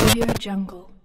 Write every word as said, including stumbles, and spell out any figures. Audio Jungle.